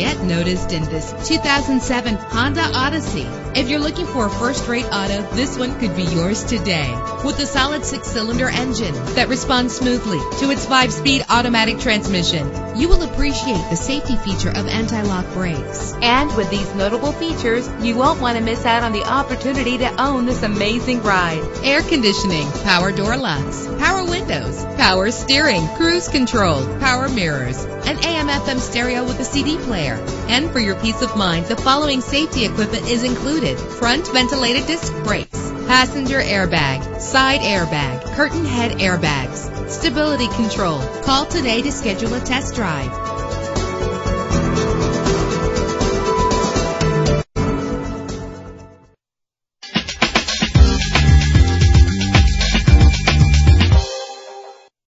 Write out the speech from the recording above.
Get noticed in this 2007 Honda Odyssey. If you're looking for a first-rate auto, this one could be yours today. With a solid 6-cylinder engine that responds smoothly to its 5-speed automatic transmission, you will appreciate the safety feature of anti-lock brakes. And with these notable features, you won't want to miss out on the opportunity to own this amazing ride. Air conditioning, power door locks, power windows, power steering, cruise control, power mirrors, an AM/FM stereo with a CD player. And for your peace of mind, the following safety equipment is included: front ventilated disc brakes, passenger airbag, side airbag, curtain head airbags, stability control. Call today to schedule a test drive.